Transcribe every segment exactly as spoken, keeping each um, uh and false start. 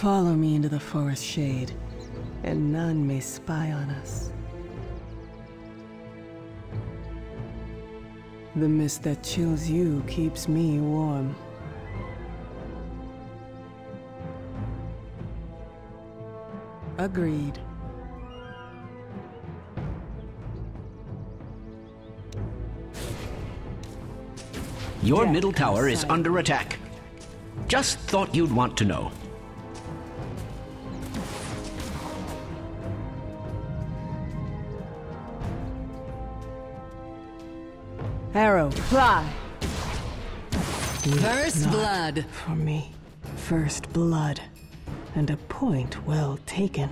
Follow me into the forest shade, and none may spy on us. The mist that chills you keeps me warm. Agreed. Your Deck middle tower is under attack. Just thought you'd want to know. Arrow, fly! First blood! For me. First blood. And a point well taken.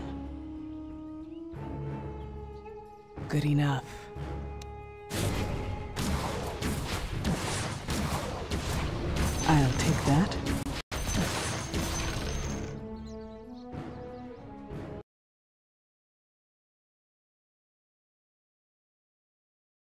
Good enough. I'll take that.